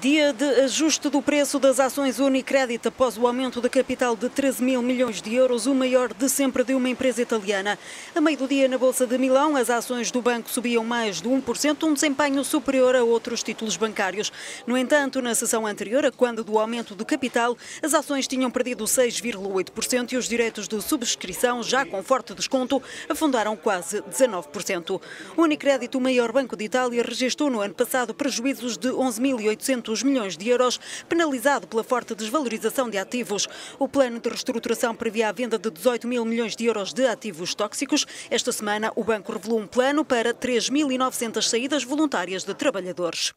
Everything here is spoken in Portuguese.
Dia de ajuste do preço das ações Unicredit após o aumento da capital de 13 mil milhões de euros, o maior de sempre de uma empresa italiana. A meio do dia, na Bolsa de Milão, as ações do banco subiam mais de 1%, um desempenho superior a outros títulos bancários. No entanto, na sessão anterior, a quando do aumento de capital, as ações tinham perdido 6,8% e os direitos de subscrição, já com forte desconto, afundaram quase 19%. O Unicredit, o maior banco de Itália, registrou no ano passado prejuízos de 11.800 milhões de euros, penalizado pela forte desvalorização de ativos. O plano de reestruturação previa a venda de 18 mil milhões de euros de ativos tóxicos. Esta semana, o banco revelou um plano para 3.900 saídas voluntárias de trabalhadores.